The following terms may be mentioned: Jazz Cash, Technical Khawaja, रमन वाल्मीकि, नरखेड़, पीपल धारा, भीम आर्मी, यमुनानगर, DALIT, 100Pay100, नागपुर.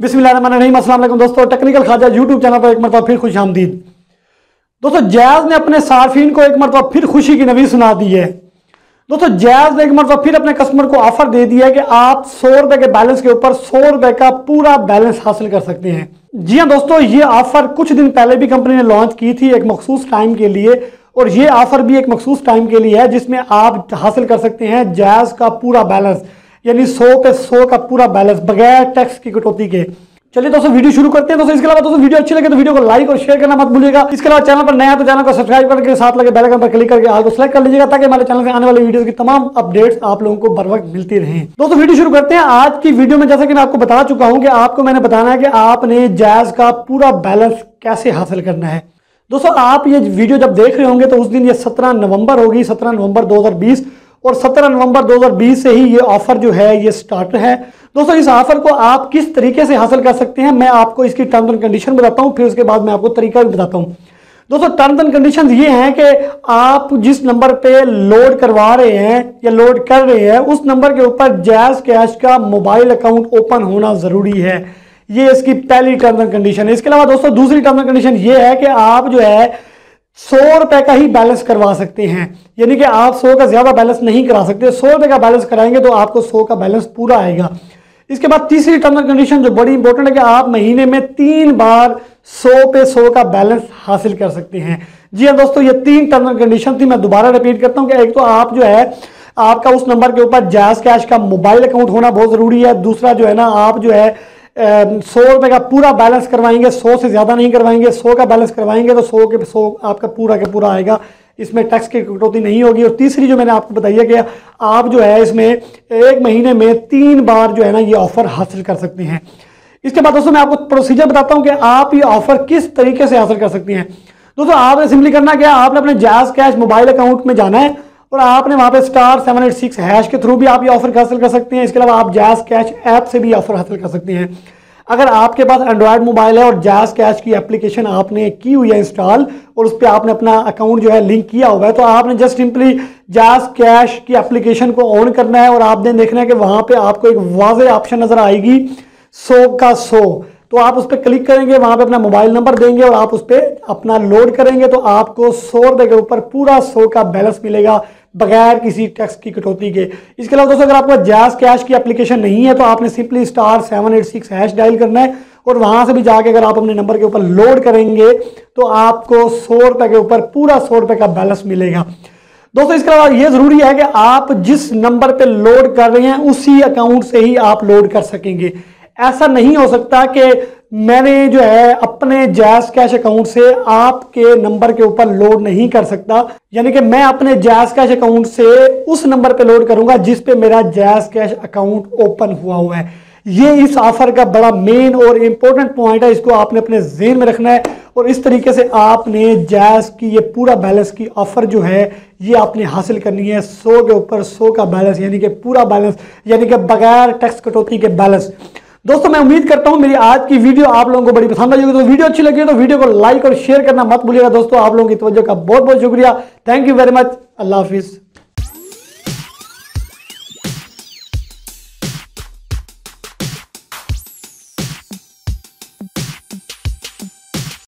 बिस्मिल्लाहिर्रहमानिर्रहीम अस्सलाम वालेकुम दोस्तों, टेक्निकल खाजा यूट्यूब चैनल पर एक मरतबा फिर खुश आमदीद। दोस्तों, जैज़ ने अपने सार्फिन को एक मरतबा फिर खुशी की नवीज़ सुना दी है। दोस्तों, जैज़ ने एक मरतबा फिर अपने कस्टमर को ऑफर दे दिया है कि आप 100 रुपये के बैलेंस के ऊपर 100 रुपये का पूरा बैलेंस हासिल कर सकते हैं। जी हाँ दोस्तों, ये ऑफ़र कुछ दिन पहले भी कंपनी ने लॉन्च की थी एक मखसूस टाइम के लिए, और ये ऑफ़र भी एक मखसूस टाइम के लिए है जिसमें आप हासिल कर सकते हैं जैज़ का पूरा बैलेंस, यानी 100 पे 100 का पूरा बैलेंस बगैर टैक्स की कटौती के। चलिए दोस्तों, वीडियो शुरू करते हैं। दोस्तों, इसके अलावा दोस्तों वीडियो अच्छी लगे तो वीडियो को लाइक और शेयर करना मत भूलिएगा। इसके अलावा चैनल पर नया तो चैनल को सब्सक्राइब करके साथ लगे बेल आइकन पर क्लिक करके ऑल को सेलेक्ट कर लीजिएगा, ताकि हमारे चैनल से आने वाली वीडियो की तमाम अपडेट्स आप लोगों को बर वक्त मिलती रहें। दोस्तों, वीडियो शुरू करते हैं। आज की वीडियो में जैसा कि मैं आपको बता चुका हूँ कि आपको मैंने बताना है कि आपने जैज़ का पूरा बैलेंस कैसे हासिल करना है। दोस्तों, आप ये वीडियो जब देख रहे होंगे तो उस दिन ये 17 नवंबर होगी, 17 नवंबर 2020, और 17 नवंबर 2020 से ही ये ऑफ़र जो है ये स्टार्ट है। दोस्तों, इस ऑफ़र को आप किस तरीके से हासिल कर सकते हैं, मैं आपको इसकी टर्म्स एंड कंडीशन बताता हूँ, फिर उसके बाद मैं आपको तरीका भी बताता हूँ। दोस्तों, टर्म्स एंड कंडीशन ये हैं कि आप जिस नंबर पे लोड करवा रहे हैं या लोड कर रहे हैं उस नंबर के ऊपर जैज़ कैश का मोबाइल अकाउंट ओपन होना ज़रूरी है। ये इसकी पहली टर्म्स एंड कंडीशन है। इसके अलावा दोस्तों दूसरी टर्म्स एंड कंडीशन ये है कि आप जो है 100 रुपये का ही बैलेंस करवा सकते हैं, यानी कि आप 100 का ज़्यादा बैलेंस नहीं करा सकते। 100 रुपये का बैलेंस कराएंगे तो आपको 100 का बैलेंस पूरा आएगा। इसके बाद तीसरी टर्म एंड कंडीशन जो बड़ी इंपॉर्टेंट है कि आप महीने में 3 बार 100 पे 100 का बैलेंस हासिल कर सकते हैं। जी हाँ दोस्तों, ये 3 टर्म एंड कंडीशन थी। मैं दोबारा रिपीट करता हूँ कि एक तो आप जो है आपका उस नंबर के ऊपर जैज़ कैश का मोबाइल अकाउंट होना बहुत ज़रूरी है। दूसरा जो है ना, आप जो है 100 रुपये का पूरा बैलेंस करवाएंगे, 100 से ज़्यादा नहीं करवाएंगे। 100 का बैलेंस करवाएंगे तो 100 के 100 आपका पूरा का पूरा आएगा, इसमें टैक्स की कटौती नहीं होगी। और तीसरी जो मैंने आपको बताई है कि आप जो है इसमें एक महीने में 3 बार जो है ना ये ऑफ़र हासिल कर सकते हैं। इसके बाद दोस्तों मैं आपको प्रोसीजर बताता हूँ कि आप ये ऑफ़र किस तरीके से हासिल कर सकते हैं। दोस्तों, आपने सिंपली करना क्या, आपने अपने जैज़ कैश मोबाइल अकाउंट में जाना है और आपने वहाँ पे *786# के थ्रू भी आप ये ऑफ़र हासिल कर सकते हैं। इसके अलावा आप जैज़ कैश ऐप से भी ऑफ़र हासिल कर सकते हैं। अगर आपके पास एंड्रॉयड मोबाइल है और जैज़ कैश की एप्लीकेशन आपने की हुई है इंस्टॉल और उस पर आपने अपना अकाउंट जो है लिंक किया हुआ है, तो आपने जस्ट सिंपली जैज़ कैश की एप्लीकेशन को ऑन करना है और आपने देखना है कि वहाँ पर आपको एक वाज़ेह ऑप्शन नज़र आएगी 100 का 100, तो आप उस पर क्लिक करेंगे, वहाँ पे अपना मोबाइल नंबर देंगे और आप उस पर अपना लोड करेंगे, तो आपको 100 रुपये के ऊपर पूरा 100 का बैलेंस मिलेगा बगैर किसी टैक्स की कटौती के। इसके अलावा दोस्तों अगर आपका जैज़ कैश की एप्लीकेशन नहीं है तो आपने सिंपली *786# डायल करना है और वहाँ से भी जाके अगर आप अपने नंबर के ऊपर लोड करेंगे तो आपको 100 रुपये के ऊपर पूरा 100 रुपये का बैलेंस मिलेगा। दोस्तों, इसके अलावा ये ज़रूरी है कि आप जिस नंबर पर लोड कर रहे हैं उसी अकाउंट से ही आप लोड कर सकेंगे। ऐसा नहीं हो सकता कि मैंने जो है अपने जैज़ कैश अकाउंट से आपके नंबर के ऊपर लोड नहीं कर सकता, यानी कि मैं अपने जैज़ कैश अकाउंट से उस नंबर पे लोड करूंगा जिस पे मेरा जैज़ कैश अकाउंट ओपन हुआ है। ये इस ऑफ़र का बड़ा मेन और इम्पोर्टेंट पॉइंट है, इसको आपने अपने ज़हन में रखना है और इस तरीके से आपने जैज़ की ये पूरा बैलेंस की ऑफ़र जो है ये आपने हासिल करनी है। 100 के ऊपर 100 का बैलेंस, यानी कि पूरा बैलेंस, यानी कि बगैर टैक्स कटौती के बैलेंस। दोस्तों, मैं उम्मीद करता हूं मेरी आज की वीडियो आप लोगों को बड़ी पसंद आई होगी। तो वीडियो अच्छी लगी तो वीडियो को लाइक और शेयर करना मत भूलिएगा। दोस्तों, आप लोगों की तवज्जो का बहुत बहुत शुक्रिया। Thank you very much. अल्लाह हाफिज़।